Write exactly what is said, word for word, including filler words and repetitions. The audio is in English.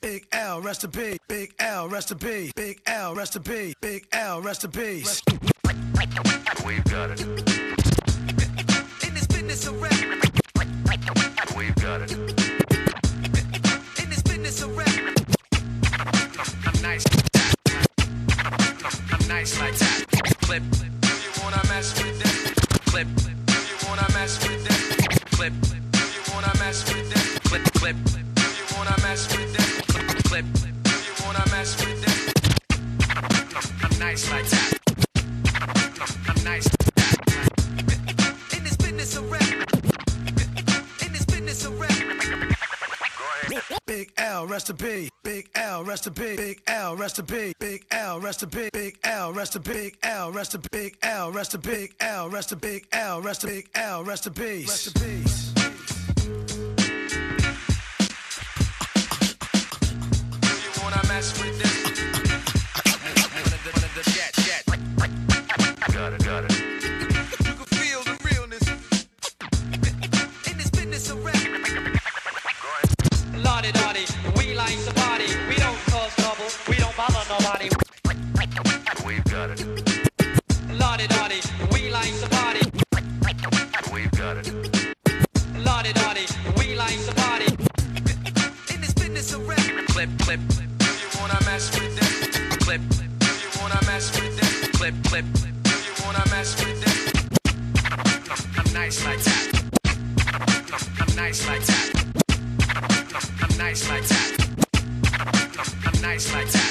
Big L, rest in peace. Big L, rest in peace. Big L, rest in peace. Big L, rest in peace. We've got it. In this business of rap. We've got it. In this business of rap. I'm nice. I'm nice like that. Clip. Do you wanna mess with this? Clip. Do you wanna mess with this? Clip. Do you wanna mess with this? Clip. Clip. Do you wanna mess with this? Clip. Do you wanna mess with this? I'm nice like that. I'm nice. In this business of rap. In this business of rap. Go ahead. Big L, rest in peace. Big L, rest in peace. Big L, rest in peace. Big L, rest in peace. Big L, rest in peace. Big L, rest in peace. Big L, rest in peace. Big L, rest in peace. Big L, rest in peace. Big L, rest in peace. Rest in peace. Mess with this. Got it, got it. You can feel the realness in this business of rap. Lottie Dottie, we like the party. We don't cause trouble. We don't bother nobody. We've got it. Lottie Dottie, we like the party. We've got it. Lottie Dottie, we like the party. In this business of rap. Clip, clip, clip. Wanna mess with this? Clip. Do you wanna mess with this? Clip, clip. Do you wanna mess with this? I'm nice like that. I'm nice like that. I'm nice like that. I'm nice like that.